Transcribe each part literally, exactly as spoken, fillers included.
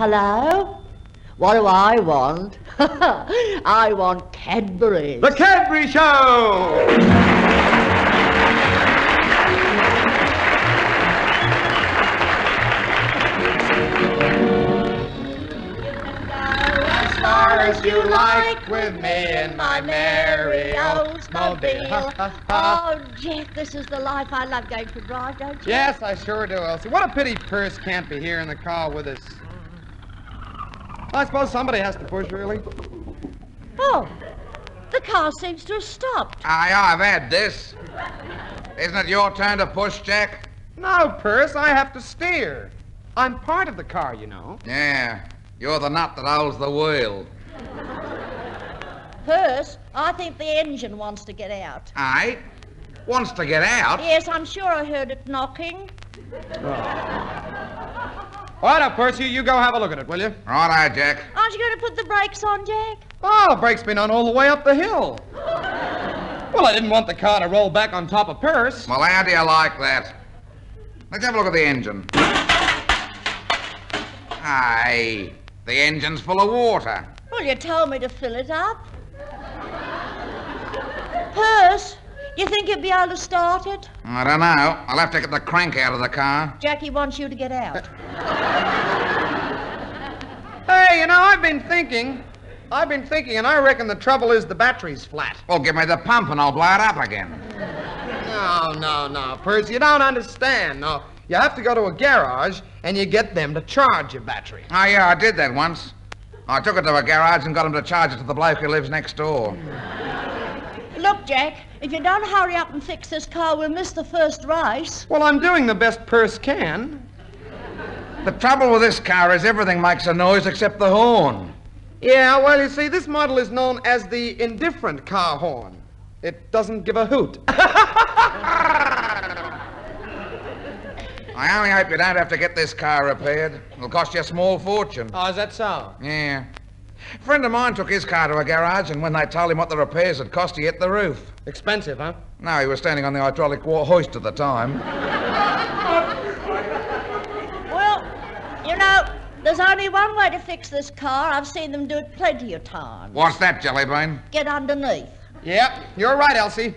Hello? What do I want? I want Cadbury's. The Cadbury Show! As you like with me in my merry oldsmobile. Oh, Jeff, this is the life. I love going for a drive, don't you? Yes, I sure do, Elsie. What a pity Purse can't be here in the car with us. I suppose somebody has to push, really. Oh, the car seems to have stopped. Aye, I've had this. Isn't it your turn to push, Jack? No, Purse, I have to steer. I'm part of the car, you know. Yeah, you're the nut that holds the wheel. Purse, I think the engine wants to get out. Aye? Wants to get out? Yes, I'm sure I heard it knocking. Oh. All right, now, Purse, you, you go have a look at it, will you? Right, aye, Jack. Aren't you going to put the brakes on, Jack? Oh, the brakes been on all the way up the hill. Well, I didn't want the car to roll back on top of Purse. Well, how do you like that? Let's have a look at the engine. Aye. The engine's full of water. Well, you told me to fill it up. Purse, you think you'd be able to start it? I don't know. I'll have to get the crank out of the car. Jackie wants you to get out. Hey, you know, I've been thinking. I've been thinking, and I reckon the trouble is the battery's flat. Well, give me the pump and I'll blow it up again. No, no, no, Purse, you don't understand. No. You have to go to a garage, and you get them to charge your battery. Oh, yeah, I did that once. I took it to a garage and got him to charge it to the bloke who lives next door. Look, Jack, if you don't hurry up and fix this car, we'll miss the first race. Well, I'm doing the best Purse can. The trouble with this car is everything makes a noise except the horn. Yeah, well, you see, this model is known as the indifferent car horn. It doesn't give a hoot. I only hope you don't have to get this car repaired. It'll cost you a small fortune. Oh, is that so? Yeah. A friend of mine took his car to a garage, and when they told him what the repairs had cost, he hit the roof. Expensive, huh? No, he was standing on the hydraulic hoist at the time. Well, you know, there's only one way to fix this car. I've seen them do it plenty of times. What's that, Jellybean? Get underneath. Yep, you're right, Elsie.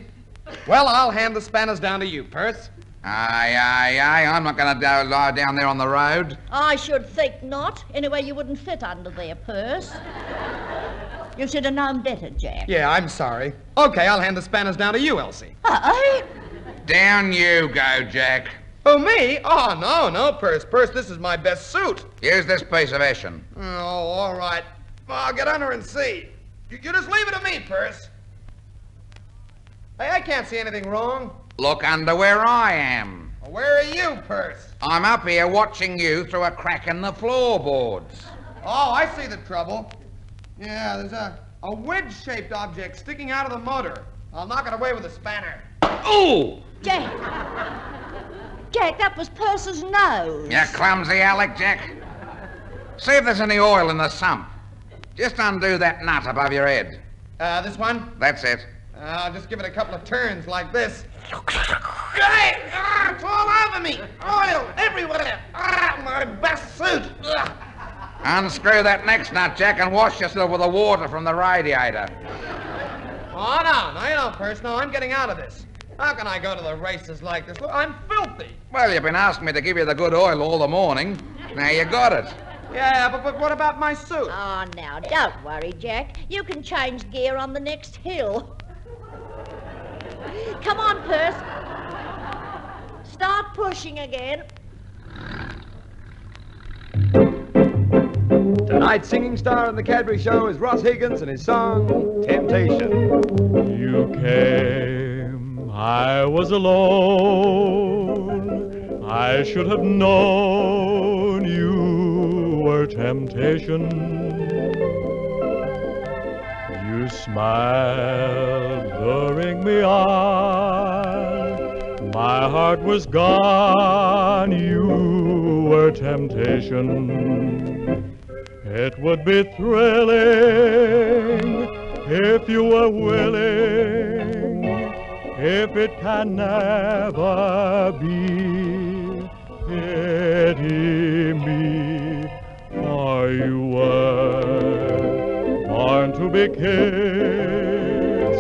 Well, I'll hand the spanners down to you, Purse. Aye, aye, aye. I'm not going to do, lie down there on the road. I should think not. Anyway, you wouldn't fit under there, Purse. You should have known better, Jack. Yeah, I'm sorry. Okay, I'll hand the spanners down to you, Elsie. Aye. Down you go, Jack. Oh, me? Oh, no, no, Purse. Purse, this is my best suit. Here's this piece of ashen. Oh, all right. I'll get under and see. You, you just leave it to me, Purse. Hey, I can't see anything wrong. Look under where I am. Where are you, Purse? I'm up here watching you through a crack in the floorboards. Oh, I see the trouble. Yeah, there's a, a wedge-shaped object sticking out of the motor. I'll knock it away with a spanner. Ooh! Jack! Jack, that was Purse's nose. You clumsy Alec, Jack. See if there's any oil in the sump. Just undo that nut above your head. Uh, this one? That's it. Uh, I'll just give it a couple of turns like this. Hey! Ah, it's all over me! Oil everywhere! Ah, my best suit! Ah. Unscrew that next nut, Jack, and wash yourself with the water from the radiator. Oh, no, no, you know, Purse, no, I'm getting out of this. How can I go to the races like this? Look, I'm filthy. Well, you've been asking me to give you the good oil all the morning. Now you got it. Yeah, but, but what about my suit? Oh, now, don't worry, Jack. You can change gear on the next hill. Come on, Purse. Start pushing again. Tonight's singing star on the Cadbury Show is Ross Higgins and his song, Temptation. You came, I was alone. I should have known you were temptation. You smiled, luring me on. My heart was gone, you were temptation. It would be thrilling if you were willing. If it can never be, pity me for a kiss.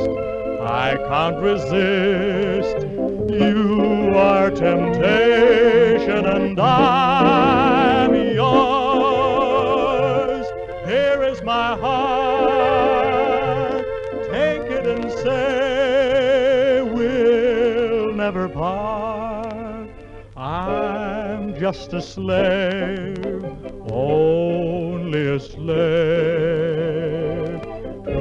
I can't resist. You are temptation and I'm yours. Here is my heart. Take it and say we'll never part. I'm just a slave, only a slave to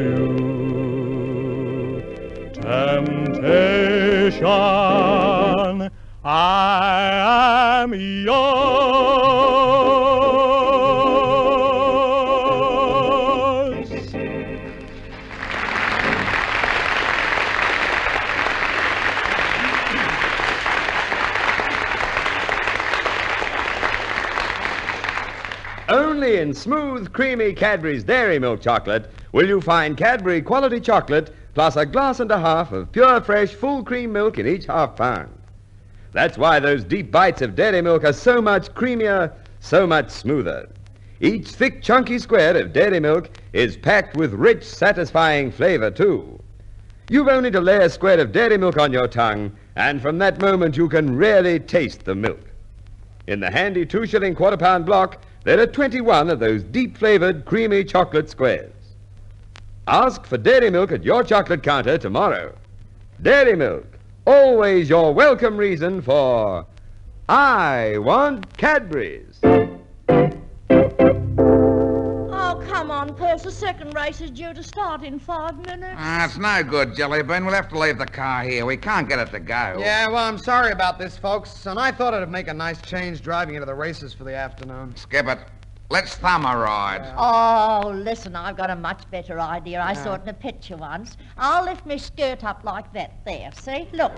you. Temptation, I am yours. Only in smooth, creamy Cadbury's Dairy Milk chocolate will you find Cadbury quality chocolate plus a glass and a half of pure, fresh, full cream milk in each half pound. That's why those deep bites of dairy milk are so much creamier, so much smoother. Each thick, chunky square of dairy milk is packed with rich, satisfying flavor, too. You've only to lay a square of dairy milk on your tongue, and from that moment you can really taste the milk. In the handy two-shilling quarter-pound block, there are twenty-one of those deep-flavored, creamy chocolate squares. Ask for dairy milk at your chocolate counter tomorrow. Dairy milk. Always your welcome reason for I want Cadbury's. Oh, come on, Percy. The second race is due to start in five minutes. Ah, it's no good, Jellybean. We'll have to leave the car here. We can't get it to go. Yeah, well, I'm sorry about this, folks. And I thought it'd make a nice change driving into the races for the afternoon. Skip it. Let's thumb a ride. Yeah. Oh, listen, I've got a much better idea. I yeah. saw it in a picture once. I'll lift my skirt up like that there, see? Look,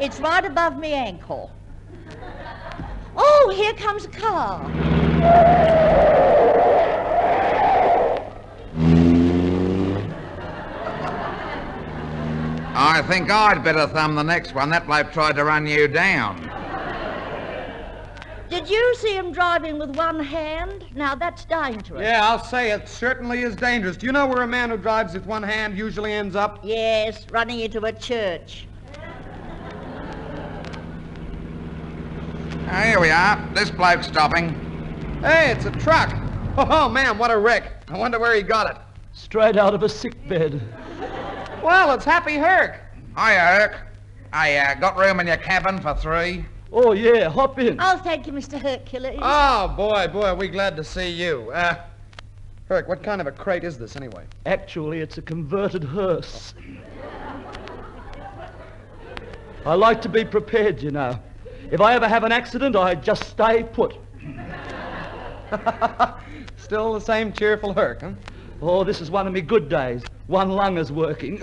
it's right above my ankle. Oh, here comes a car. I think I'd better thumb the next one. That bloke tried to run you down. Did you see him driving with one hand? Now, that's dangerous. Yeah, I'll say it certainly is dangerous. Do you know where a man who drives with one hand usually ends up? Yes, running into a church. Oh, here we are. This bloke's stopping. Hey, it's a truck. Oh, oh, man, what a wreck. I wonder where he got it. Straight out of a sick bed. Well, it's Happy Herc. Hiya, Herc. I uh, got room in your cabin for three. Oh, yeah, hop in. Oh, thank you, Mister Hercules. Oh, boy, boy, are we glad to see you. Uh, Herc, what kind of a crate is this, anyway? Actually, it's a converted hearse. I like to be prepared, you know. If I ever have an accident, I just stay put. Still the same cheerful Herc, huh? Oh, this is one of me good days. One lung is working.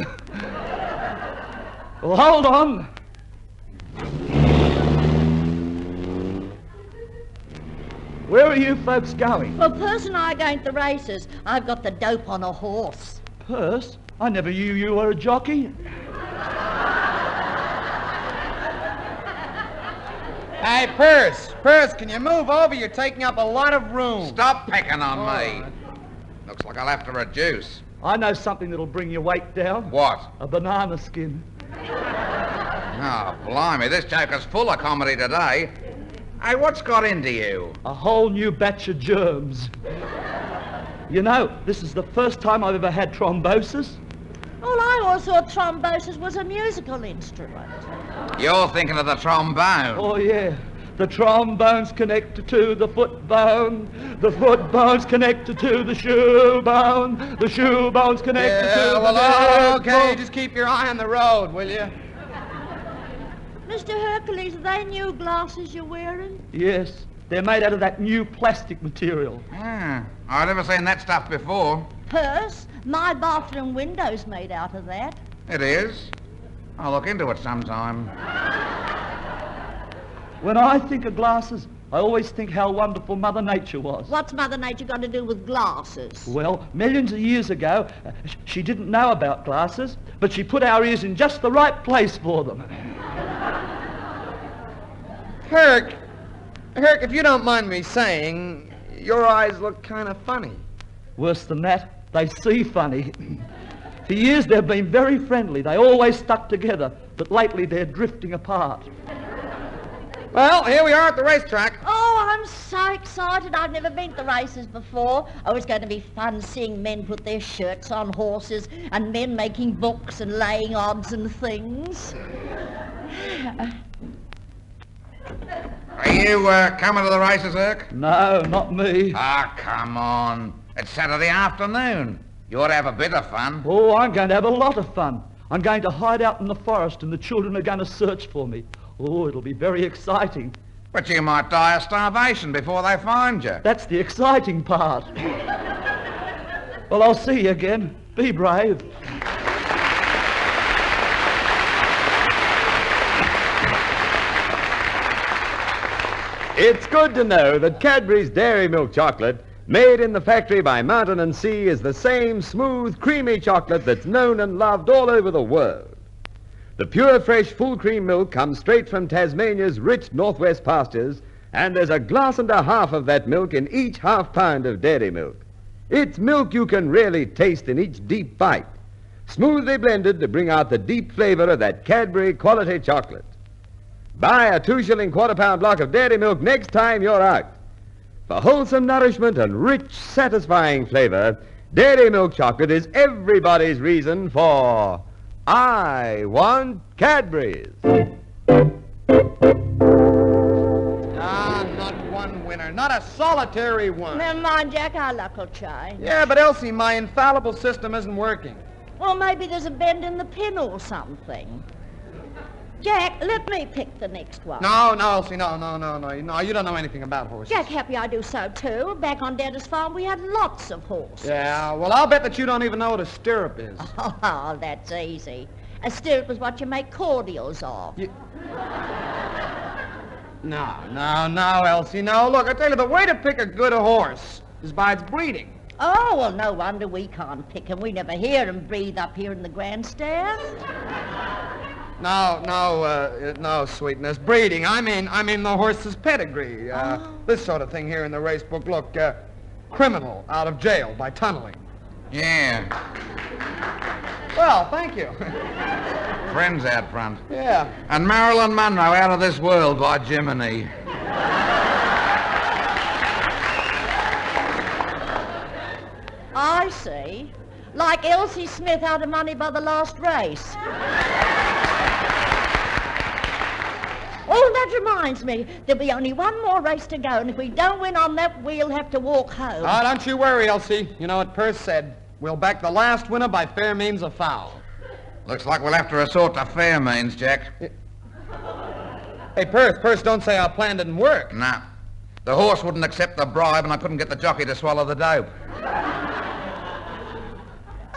Well, hold on. Where are you folks going? Well, Perce and I are going to the races. I've got the dope on a horse. Perce? I never knew you were a jockey. Hey, Perce. Perce, can you move over? You're taking up a lot of room. Stop pecking on oh. me. Looks like I'll have to reduce. I know something that'll bring your weight down. What? A banana skin. Oh, blimey. This joker's full of comedy today. Hey, what's got into you? A whole new batch of germs. You know, this is the first time I've ever had thrombosis. Well, I always thought thrombosis was a musical instrument. You're thinking of the trombone. Oh, yeah. The trombone's connected to the foot bone. The foot bone's connected to the shoe bone. The shoe bone's connected yeah, to well, the... Yeah, well, okay, just keep your eye on the road, will you? Mister Hercules, are they new glasses you're wearing? Yes, they're made out of that new plastic material. Ah, I've never seen that stuff before. Perce, my bathroom window's made out of that. It is? I'll look into it sometime. When I think of glasses, I always think how wonderful Mother Nature was. What's Mother Nature got to do with glasses? Well, millions of years ago, she didn't know about glasses, but she put our ears in just the right place for them. Herc, Herc, if you don't mind me saying, your eyes look kind of funny. Worse than that, They see funny. For years they've been very friendly. They always stuck together, but lately they're drifting apart. Well, here we are at the racetrack. Oh, I'm so excited. I've never been to the races before. Oh, it's going to be fun seeing men put their shirts on horses and men making books and laying odds and things. Are you uh, coming to the races, Irk? No, not me. Ah, oh, come on. It's Saturday afternoon. You ought to have a bit of fun. Oh, I'm going to have a lot of fun. I'm going to hide out in the forest and the children are going to search for me. Oh, it'll be very exciting. But you might die of starvation before they find you. That's the exciting part. Well, I'll see you again. Be brave. It's good to know that Cadbury's Dairy Milk chocolate, made in the factory by Mountain and Sea, is the same smooth, creamy chocolate that's known and loved all over the world. The pure, fresh, full-cream milk comes straight from Tasmania's rich northwest pastures, and there's a glass and a half of that milk in each half-pound of dairy milk. It's milk you can really taste in each deep bite, smoothly blended to bring out the deep flavor of that Cadbury quality chocolate. Buy a two-shilling quarter-pound block of dairy milk next time you're out. For wholesome nourishment and rich, satisfying flavor, dairy milk chocolate is everybody's reason for... I want Cadbury's. Ah, not one winner. Not a solitary one. Never mind, Jack. Our luck will try. Yeah, but Elsie, my infallible system isn't working. Well, maybe there's a bend in the pin or something. Jack, let me pick the next one. No, no, Elsie, no, no, no, no. No, you don't know anything about horses. Jack, happy I do so, too. Back on Dad's farm, we had lots of horses. Yeah, well, I'll bet that you don't even know what a stirrup is. Oh, that's easy. A stirrup is what you make cordials of. You... No, no, no, Elsie, no. Look, I tell you, the way to pick a good horse is by its breeding. Oh, well, no wonder we can't pick him. We never hear him breathe up here in the grandstand. No, no, uh, no, sweetness. Breeding. I mean, I mean the horse's pedigree. Uh, oh. This sort of thing here in the race book. Look, uh, criminal out of jail by tunneling. Yeah. Well, thank you. Friends out front. Yeah. And Marilyn Monroe out of this world by Jiminy. I see. Like Elsie Smith out of money by the last race. Oh, that reminds me. There'll be only one more race to go, and if we don't win on that, we'll have to walk home. Oh, don't you worry, Elsie. You know what Perce said. We'll back the last winner by fair means or foul. Looks like we'll have to resort to fair means, Jack. It... Hey, Perce, Perce, don't say our plan didn't work. Nah. The horse wouldn't accept the bribe, and I couldn't get the jockey to swallow the dope.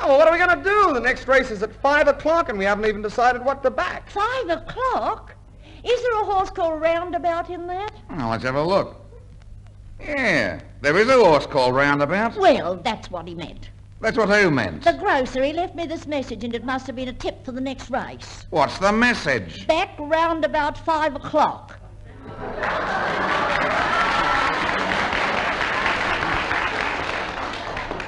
Oh, well, what are we going to do? The next race is at five o'clock, and we haven't even decided what to back. Five o'clock? Is there a horse called Roundabout in that? Well, let's have a look. Yeah, there is a horse called Roundabout. Well, that's what he meant. That's what who meant? The grocer. He left me this message, and it must have been a tip for the next race. What's the message? Back roundabout five o'clock.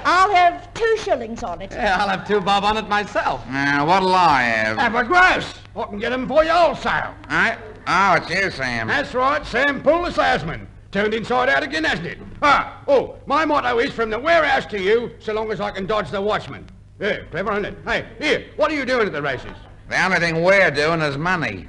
I'll have two shillings on it. Yeah, I'll have two bob on it myself. Now, uh, what'll I have? Have a gross. I can get him for you also. All right. Oh, it's you, Sam. That's right, Sam Poole, the salesman. Turned inside out again, hasn't it? Ah, oh, my motto is from the warehouse to you, so long as I can dodge the watchman. Yeah, clever, isn't it? Hey, here, what are you doing at the races? The only thing we're doing is money.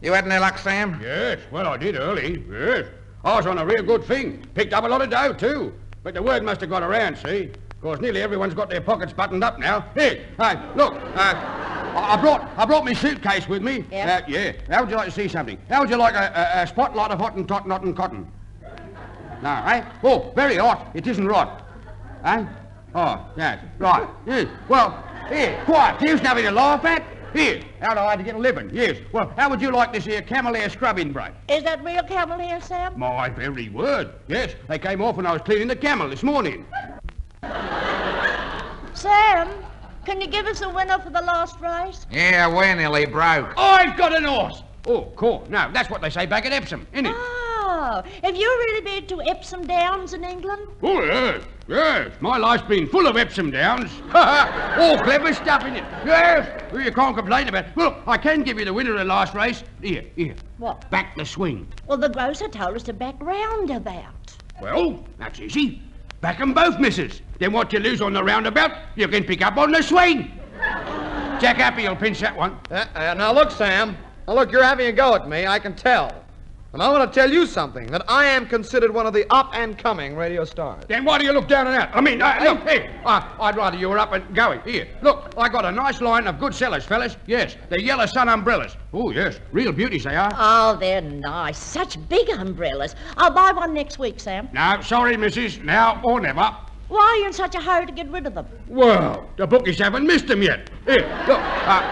You had any luck, Sam? Yes, well, I did early, yes. I was on a real good thing. Picked up a lot of dough, too. But the word must have got around, see? Because nearly everyone's got their pockets buttoned up now. Here, hey, look, uh... I brought I brought my suitcase with me. Yeah. Uh, yeah. How would you like to see something? How would you like a, a, a spotlight of hot and tot, not and cotton? No, eh? Oh, very hot. It isn't right. Eh? Oh, yes. Right. Yes. Well, here, quiet. Here's nothing to laugh at. Here, how do I to get a living? Yes. Well, how would you like this here camel hair scrubbing brush? Is that real camel hair, Sam? My very word. Yes. They came off when I was cleaning the camel this morning. Sam? Can you give us a winner for the last race? Yeah, we're nearly broke. I've got an horse. Oh, cool. No, that's what they say back at Epsom, isn't it? Oh, Wow! Have you really been to Epsom Downs in England? Oh, yes, yes. My life's been full of Epsom Downs. All clever stuff, isn't it? Yes, well, you can't complain about it. Look, I can give you the winner of the last race. Here, here. What? Back the swing. Well, the grocer told us to back roundabout. Well, that's easy. Back them both, missus. Then what you lose on the roundabout, you can pick up on the swing. Jack Appy will pinch that one. Uh, uh, now, look, Sam. Now, look, you're having a go at me, I can tell. And I want to tell you something, that I am considered one of the up-and-coming radio stars. Then why do you look down and out? I mean, uh, look, here. Uh, I'd rather you were up and going. Here, look, I got a nice line of good sellers, fellas. Yes, the Yellow Sun umbrellas. Oh, yes, real beauties they are. Oh, they're nice. Such big umbrellas. I'll buy one next week, Sam. No, sorry, missus. Now or never. Why are you in such a hurry to get rid of them? Well, the bookies haven't missed them yet. Here, look. Uh,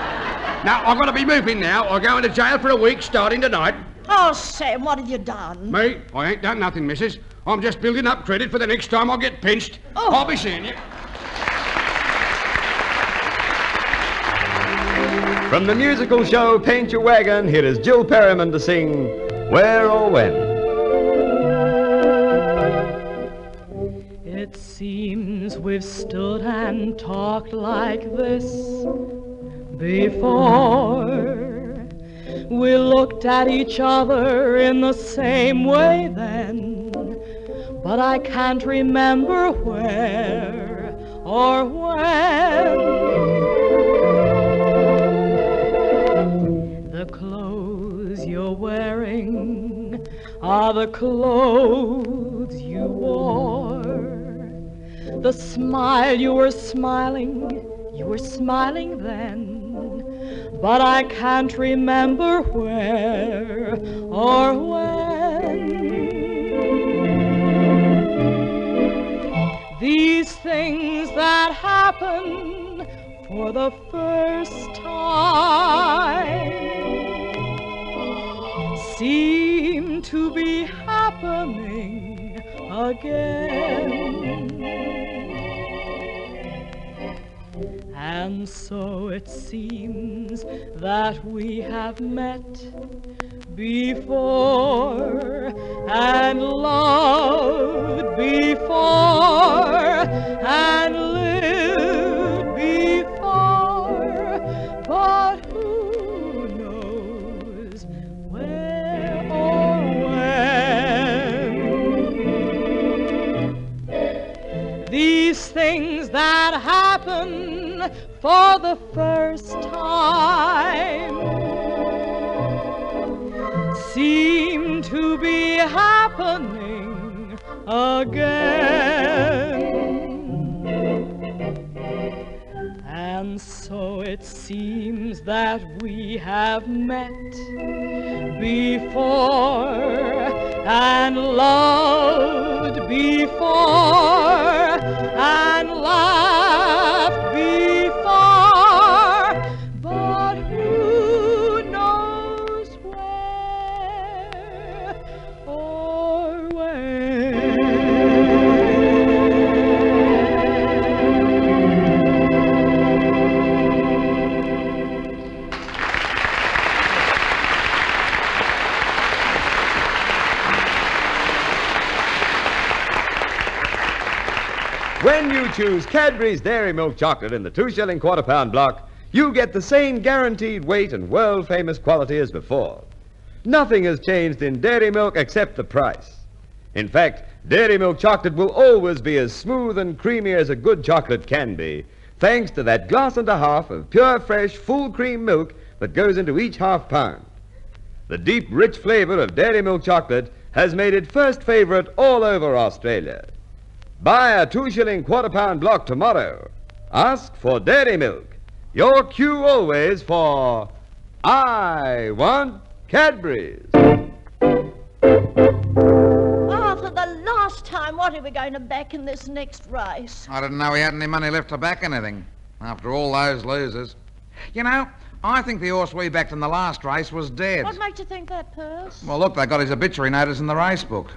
now, I've got to be moving now. I'll go into jail for a week starting tonight. Oh, Sam, what have you done? Me? I ain't done nothing, missus. I'm just building up credit for the next time I get pinched. Oh. I'll be seeing you. From the musical show Paint Your Wagon, here is Jill Perriman to sing Where or When. It seems we've stood and talked like this before. We looked at each other in the same way then, but I can't remember where or when. The clothes you're wearing are the clothes you wore. The smile you were smiling, you were smiling then, but I can't remember where or when. These things that happen for the first time seem to be happening again. And so it seems that we have met before and loved before and lived before, but who knows where or when. These things that happen for the first time seem to be happening again. And so it seems that we have met before and loved before and laughed before. When you choose Cadbury's Dairy Milk Chocolate in the two-shilling quarter-pound block, you get the same guaranteed weight and world-famous quality as before. Nothing has changed in dairy milk except the price. In fact, dairy milk chocolate will always be as smooth and creamy as a good chocolate can be, thanks to that glass and a half of pure, fresh, full-cream milk that goes into each half-pound. The deep, rich flavor of dairy milk chocolate has made it first favorite all over Australia. Buy a two-shilling quarter-pound block tomorrow. Ask for dairy milk. Your cue always for I want Cadbury's. Oh, for the last time, what are we going to back in this next race? I didn't know we had any money left to back anything after all those losers. You know, I think the horse we backed in the last race was dead. What makes you think that, Purse? Well, look, they got his obituary notice in the race book.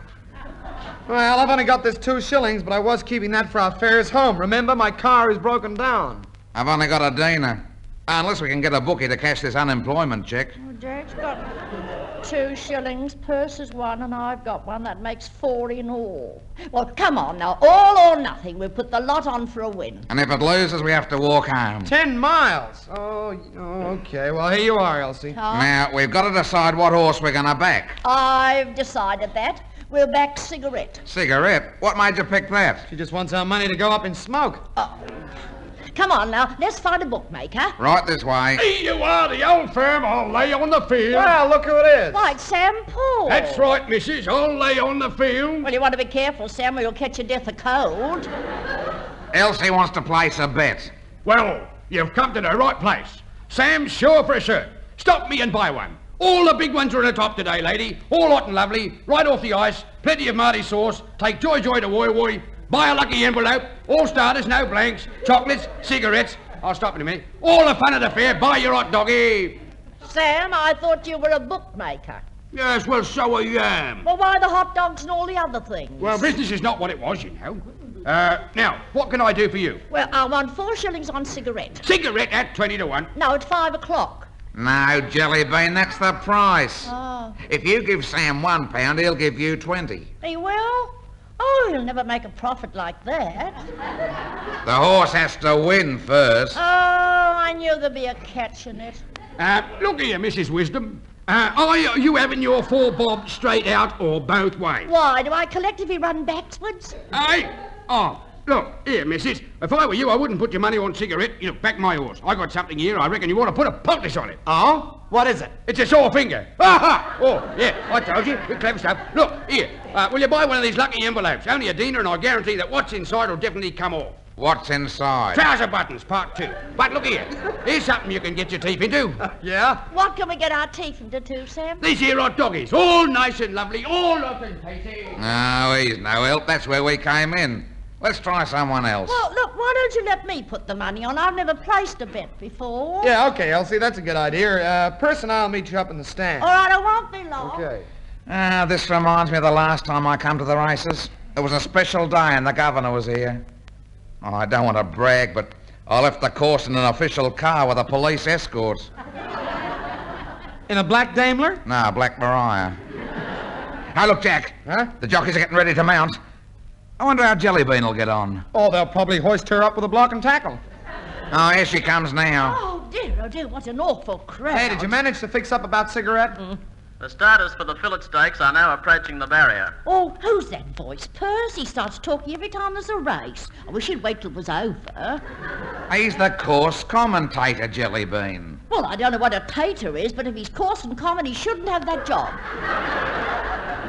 Well, I've only got this two shillings, but I was keeping that for our fares home. Remember, my car is broken down. I've only got a deener. Unless we can get a bookie to cash this unemployment check. Oh, Jack's got... two shillings, Percy's one, and I've got one. That makes four in all. Well, come on now, all or nothing. We'll put the lot on for a win. And if it loses, we have to walk home. Ten miles? Oh, okay. Well, here you are, Elsie. Oh. Now, we've got to decide what horse we're going to back. I've decided that. We'll back Cigarette. Cigarette? What made you pick that? She just wants our money to go up in smoke. Oh. Come on now, let's find a bookmaker. Right this way. Here you are, the old firm, I'll lay on the field. Well, look who it is. Why, it's Sam Poole. That's right, missus, I'll lay on the field. Well, you want to be careful, Sam, or you'll catch your death of cold. Elsie wants to place a bet. Well, you've come to the right place. Sam's sure for a shirt. Stop me and buy one. All the big ones are in the top today, lady. All hot and lovely, right off the ice, plenty of Marty sauce, take joy joy to Woy Woy. Buy a lucky envelope, all starters, no blanks, chocolates, cigarettes. I'll stop in a minute. All the fun of the fair, buy your hot doggy. Sam, I thought you were a bookmaker. Yes, well, so I am. Well, why the hot dogs and all the other things? Well, business is not what it was, you know. Uh, now, what can I do for you? Well, I want four shillings on cigarette. Cigarette at twenty to one? No, at five o'clock. No, Jellybean, that's the price. Oh. If you give Sam one pound, he'll give you twenty. He will? Oh, he'll never make a profit like that. The horse has to win first. Oh, I knew there'd be a catch in it. Uh, look here, Missus Wisdom. Uh, are you having your four bob straight out or both ways? Why, do I collectively run backwards? Hey, oh, look, here, Missus. If I were you, I wouldn't put your money on cigarette. You know, back my horse. I got something here. I reckon you ought to put a poultice on it. Oh? What is it? It's a sore finger. Ha ha! Oh, yeah, I told you. Good clever stuff. Look, here. Uh, will you buy one of these lucky envelopes? Only a diener, and I guarantee that what's inside will definitely come off. What's inside? Trouser buttons, part two. But look here. Here's something you can get your teeth into. Uh, yeah? What can we get our teeth into, too, Sam? These here hot doggies. All nice and lovely. All lovely and tasty. No, he's no help. That's where we came in. Let's try someone else. Well, look, why don't you let me put the money on? I've never placed a bet before. Yeah, okay, Elsie, that's a good idea. Uh, Percy and I'll meet you up in the stand. All right, I won't be long. Okay. Ah, uh, this reminds me of the last time I come to the races. It was a special day and the governor was here. Oh, I don't want to brag, but I left the course in an official car with a police escort. In a black Daimler? No, black Mariah. Hey, look, Jack. Huh? The jockeys are getting ready to mount. I wonder how Jellybean will get on. Oh, they'll probably hoist her up with a block and tackle. Oh, here she comes now. Oh, dear, oh, dear, what an awful crowd. Hey, did you manage to fix up about cigarette? Mm. The starters for the fillet stakes are now approaching the barrier. Oh, who's that voice? Percy. He starts talking every time there's a race. I wish he'd wait till it was over. He's the course commentator, Jellybean. Well, I don't know what a tater is, but if he's coarse and common, he shouldn't have that job.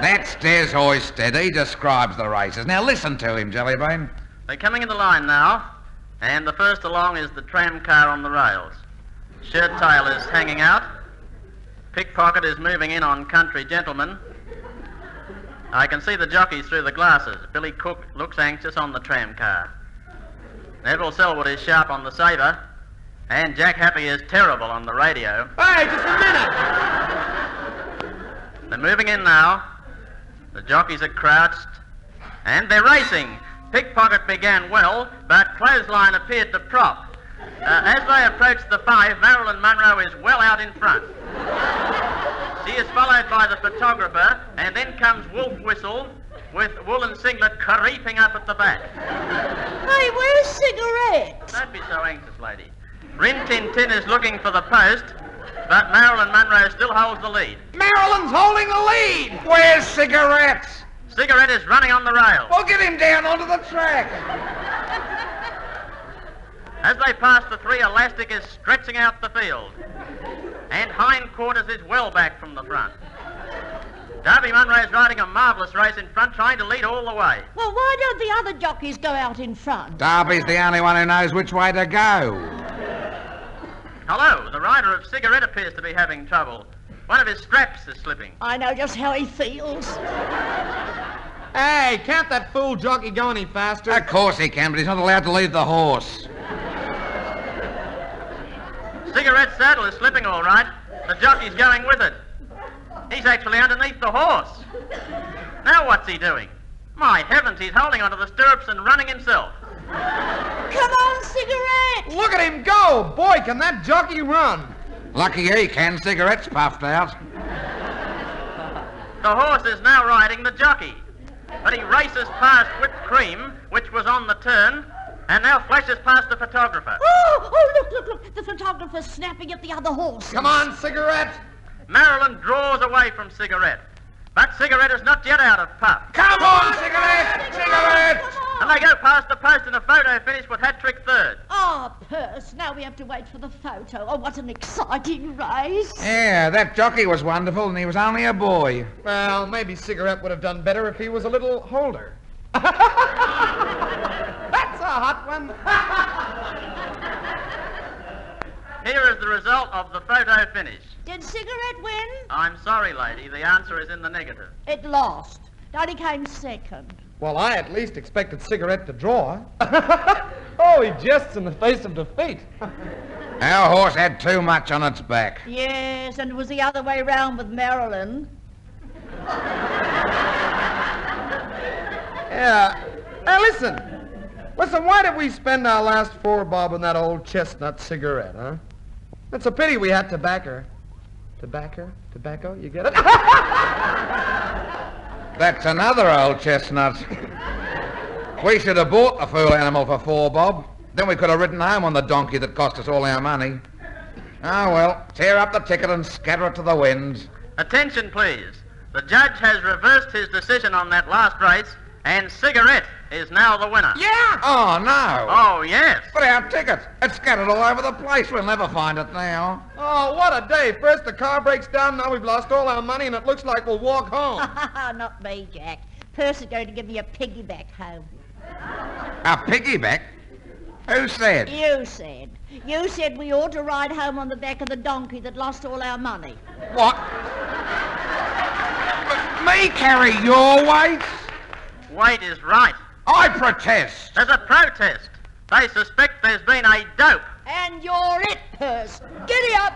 That's Des Hoisted. He describes the races. Now listen to him, Jellybean. They're coming in the line now, and the first along is the tram car on the rails. Shirttail is hanging out. Pickpocket is moving in on Country Gentleman. I can see the jockeys through the glasses. Billy Cook looks anxious on the tram car. Neville Selwood is sharp on the sabre, and Jack Happy is terrible on the radio. Hey, just a minute! They're moving in now. The jockeys are crouched, and they're racing. Pickpocket began well, but Clothesline appeared to prop. Uh, as they approach the five, Marilyn Monroe is well out in front. She is followed by the photographer, and then comes Wolf Whistle, with Woolen Singlet creeping up at the back. Hey, where's Cigarette? Don't be so anxious, lady. Rin Tin Tin is looking for the post, but Marilyn Monroe still holds the lead. Marilyn's holding the lead! Where's Cigarette? Cigarette is running on the rail. Well, get him down onto the track. As they pass the three, Elastic is stretching out the field. And Hindquarters is well back from the front. Darby Munro's riding a marvellous race in front, trying to lead all the way. Well, why don't the other jockeys go out in front? Darby's the only one who knows which way to go. Hello, the rider of Cigarette appears to be having trouble. One of his straps is slipping. I know just how he feels. Hey, can't that fool jockey go any faster? Of course he can, but he's not allowed to leave the horse. Cigarette's saddle is slipping all right. The jockey's going with it. He's actually underneath the horse. Now what's he doing? My heavens, he's holding onto the stirrups and running himself. Come on, Cigarette! Look at him go! Boy, can that jockey run! Lucky he can. Cigarette's puffed out. The horse is now riding the jockey, but he races past whipped cream, which was on the turn, and now flashes past the photographer. Oh, oh, look, look, look. The photographer's snapping at the other horse. Come on, Cigarette. Marilyn draws away from Cigarette, but Cigarette is not yet out of puff. Come on, Cigarette! Cigarette! And they go past the post and the photo finish with hat-trick third. Oh, Perce, now we have to wait for the photo. Oh, what an exciting race. Yeah, that jockey was wonderful and he was only a boy. Well, maybe Cigarette would have done better if he was a little holder. That's a hot one. Here is the result of the photo finish. Did Cigarette win? I'm sorry, lady. The answer is in the negative. It lost. Daddy came second. Well, I at least expected Cigarette to draw. Oh, he jests in the face of defeat. Our horse had too much on its back. Yes, and it was the other way round with Marilyn. Yeah. Now, listen. Listen, why did we spend our last four bob on that old chestnut Cigarette, huh? It's a pity we had to back her. Tobacco? Tobacco? You get it? That's another old chestnut. We should have bought the fool animal for four bob. Then we could have ridden home on the donkey that cost us all our money. Oh, well, tear up the ticket and scatter it to the winds. Attention, please. The judge has reversed his decision on that last race, and Cigarette is now the winner. Yeah! Oh, no. Oh, yes. But our ticket, it's scattered all over the place. We'll never find it now. Oh, what a day. First the car breaks down, now we've lost all our money, and it looks like we'll walk home. Not me, Jack. Perce is going to give me a piggyback home. A piggyback? Who said? You said. You said we ought to ride home on the back of the donkey that lost all our money. What? But me carry your weight? Weight is right. I protest. There's a protest. They suspect there's been a dope. And you're it, Perce. Giddy up.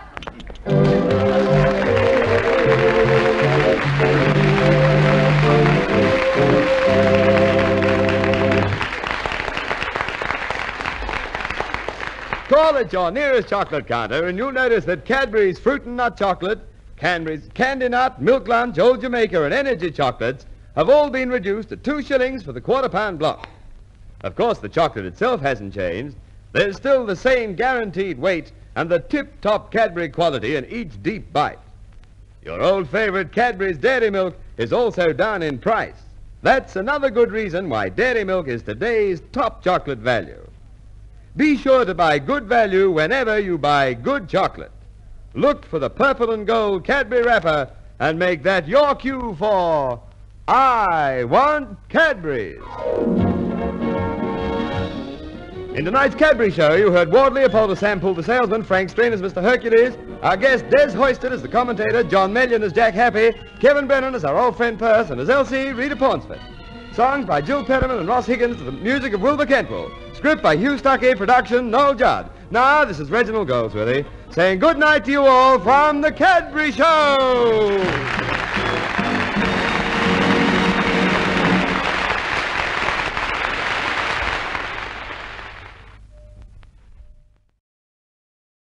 Call at your nearest chocolate counter and you'll notice that Cadbury's Fruit and Nut Chocolate, Cadbury's Candy Nut, Milk Lunch, Old Jamaica and Energy Chocolates have all been reduced to two shillings for the quarter-pound block. Of course, the chocolate itself hasn't changed. There's still the same guaranteed weight and the tip-top Cadbury quality in each deep bite. Your old favorite Cadbury's Dairy Milk is also down in price. That's another good reason why Dairy Milk is today's top chocolate value. Be sure to buy good value whenever you buy good chocolate. Look for the purple and gold Cadbury wrapper and make that your cue for... I want Cadbury's. In tonight's Cadbury show, you heard Wardley Apollo, Sam Poole, the salesman, Frank Strain as Mister Hercules, our guest Des Hoisted as the commentator, John Mellion as Jack Happy, Kevin Brennan as our old friend Perce, and as Elsie, Rita Pauncefort. Songs by Jill Perriman and Ross Higgins to the music of Wilbur Kentwell. Script by Hugh Stuckey, production, Noel Judd. Now, this is Reginald Goldsworthy saying good night to you all from the Cadbury show.